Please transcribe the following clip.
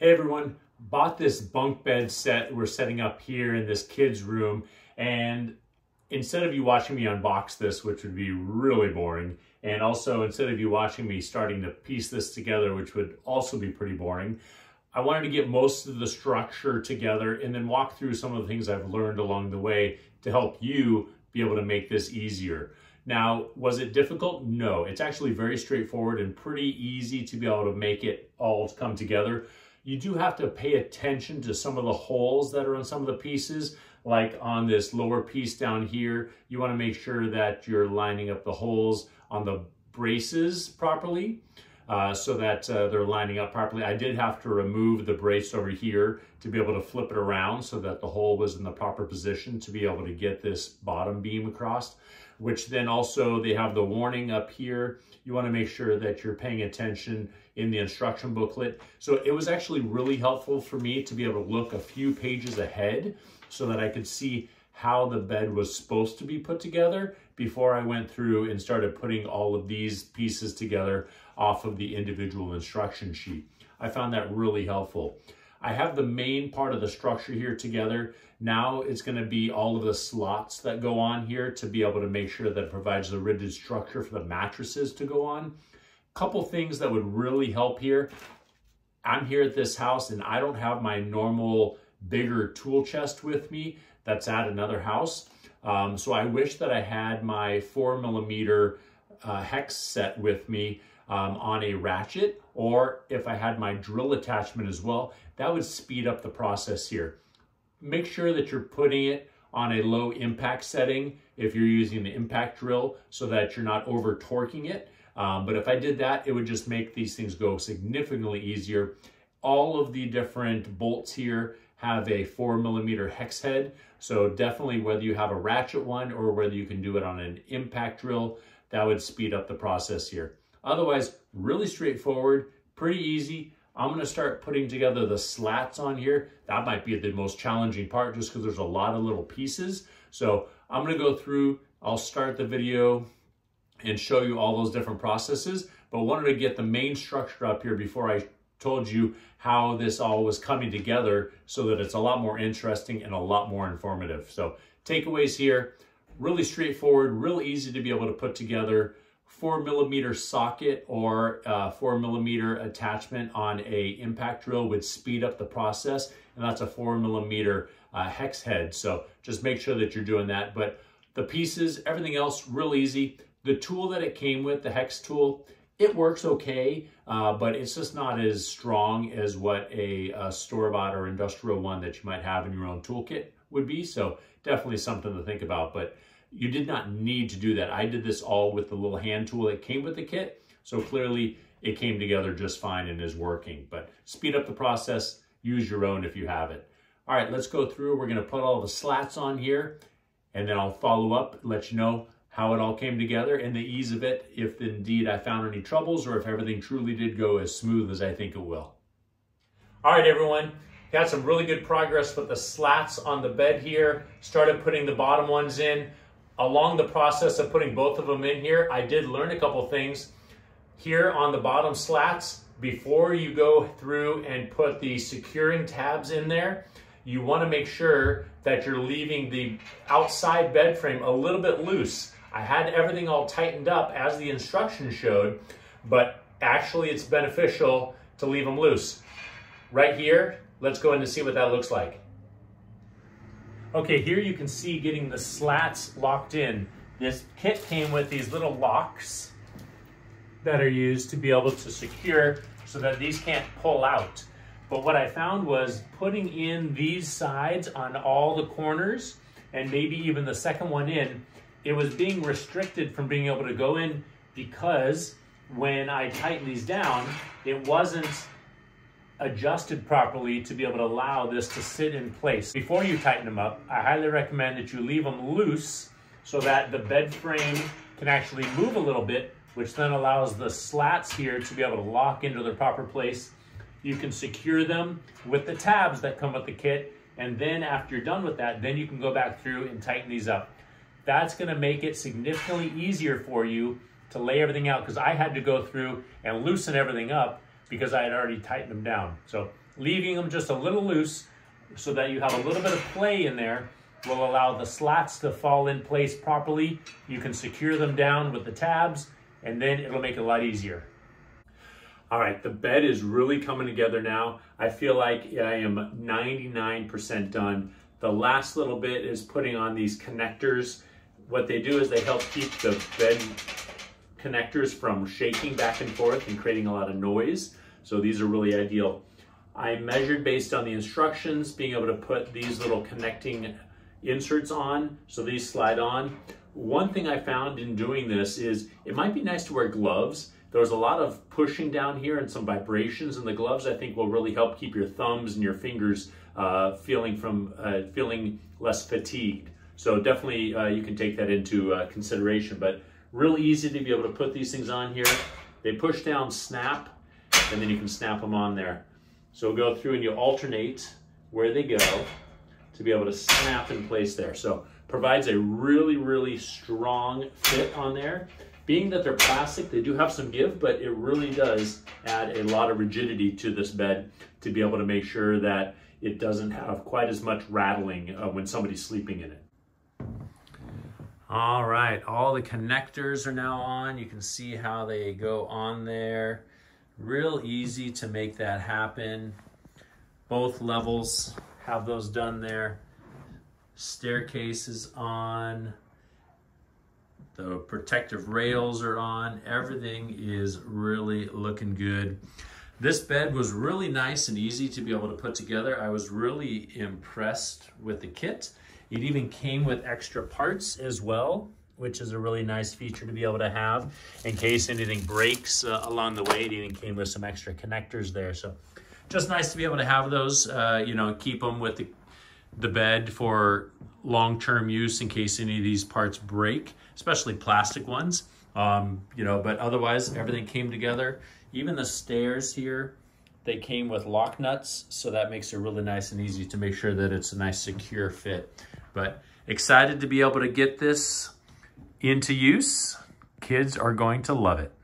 Hey everyone, bought this bunk bed set we're setting up here in this kid's room, and instead of you watching me unbox this, which would be really boring, and also instead of you watching me starting to piece this together, which would also be pretty boring, I wanted to get most of the structure together and then walk through some of the things I've learned along the way to help you be able to make this easier. Now, was it difficult? No, it's actually very straightforward and pretty easy to be able to make it all come together. You do have to pay attention to some of the holes that are on some of the pieces, like on this lower piece down here. You want to make sure that you're lining up the holes on the braces properly so that they're lining up properly. I did have to remove the brace over here to be able to flip it around so that the hole was in the proper position to be able to get this bottom beam across, which then also they have the warning up here. You want to make sure that you're paying attention in the instruction booklet. So it was actually really helpful for me to be able to look a few pages ahead so that I could see how the bed was supposed to be put together before I went through and started putting all of these pieces together off of the individual instruction sheet. I found that really helpful. I have the main part of the structure here together. Now it's going to be all of the slots that go on here to be able to make sure that it provides the rigid structure for the mattresses to go on. A couple things that would really help here. I'm here at this house and I don't have my normal bigger tool chest with me. That's at another house. So I wish that I had my 4mm hex set with me on a ratchet, or if I had my drill attachment as well. That would speed up the process here. Make sure that you're putting it on a low impact setting if you're using the impact drill so that you're not over torquing it. But if I did that, it would just make these things go significantly easier. All of the different bolts here have a 4mm hex head. So definitely whether you have a ratchet one or whether you can do it on an impact drill, that would speed up the process here. Otherwise, really straightforward, pretty easy. I'm going to start putting together the slats on here. That might be the most challenging part just because there's a lot of little pieces. So I'm going to go through, I'll start the video and show you all those different processes, but wanted to get the main structure up here before I told you how this all was coming together so that it's a lot more interesting and a lot more informative. So takeaways here, really straightforward, real easy to be able to put together. 4mm socket or 4mm attachment on a impact drill would speed up the process, and that's a 4mm hex head. So just make sure that you're doing that. But the pieces, everything else, real easy. The tool that it came with, the hex tool, it works okay, but it's just not as strong as what a store-bought or industrial one that you might have in your own toolkit would be. So definitely something to think about. But you did not need to do that. I did this all with the little hand tool that came with the kit. So clearly it came together just fine and is working, but speed up the process, use your own if you have it. All right, let's go through. We're going to put all the slats on here and then I'll follow up, let you know how it all came together and the ease of it, if indeed I found any troubles or if everything truly did go as smooth as I think it will. All right, everyone. Got some really good progress with the slats on the bed here. Started putting the bottom ones in. Along the process of putting both of them in here, I did learn a couple things. Here on the bottom slats, before you go through and put the securing tabs in there, you want to make sure that you're leaving the outside bed frame a little bit loose. I had everything all tightened up as the instructions showed, but actually it's beneficial to leave them loose. Right here, let's go in and see what that looks like. Okay, here you can see getting the slats locked in. This kit came with these little locks that are used to be able to secure so that these can't pull out. But what I found was putting in these sides on all the corners and maybe even the second one in, it was being restricted from being able to go in because when I tightened these down, it wasn't adjusted properly to be able to allow this to sit in place. Before you tighten them up, I highly recommend that you leave them loose so that the bed frame can actually move a little bit, which then allows the slats here to be able to lock into their proper place. You can secure them with the tabs that come with the kit, and then after you're done with that, then you can go back through and tighten these up. That's going to make it significantly easier for you to lay everything out, because I had to go through and loosen everything up because I had already tightened them down. So leaving them just a little loose so that you have a little bit of play in there will allow the slats to fall in place properly. You can secure them down with the tabs, and then it'll make it a lot easier. All right, the bed is really coming together now. I feel like I am 99% done. The last little bit is putting on these connectors. What they do is they help keep the bed connectors from shaking back and forth and creating a lot of noise. So these are really ideal. I measured based on the instructions, being able to put these little connecting inserts on, so these slide on. One thing I found in doing this is it might be nice to wear gloves. There was a lot of pushing down here and some vibrations, and the gloves I think will really help keep your thumbs and your fingers feeling less fatigued. So definitely you can take that into consideration, but real easy to be able to put these things on here. They push down, snap, and then you can snap them on there. So go through and you alternate where they go to be able to snap in place there. So provides a really, really strong fit on there. Being that they're plastic, they do have some give, but it really does add a lot of rigidity to this bed to be able to make sure that it doesn't have quite as much rattling when somebody's sleeping in it. All right, all the connectors are now on. You can see how they go on there. Real easy to make that happen. Both levels have those done there. Staircases on. The protective rails are on. Everything is really looking good. This bed was really nice and easy to be able to put together. I was really impressed with the kit. It even came with extra parts as well, which is a really nice feature to be able to have in case anything breaks along the way. It even came with some extra connectors there. So just nice to be able to have those, you know, keep them with the bed for long-term use in case any of these parts break, especially plastic ones, you know, but otherwise everything came together. Even the stairs here, they came with lock nuts, so that makes it really nice and easy to make sure that it's a nice secure fit. But excited to be able to get this into use. Kids are going to love it.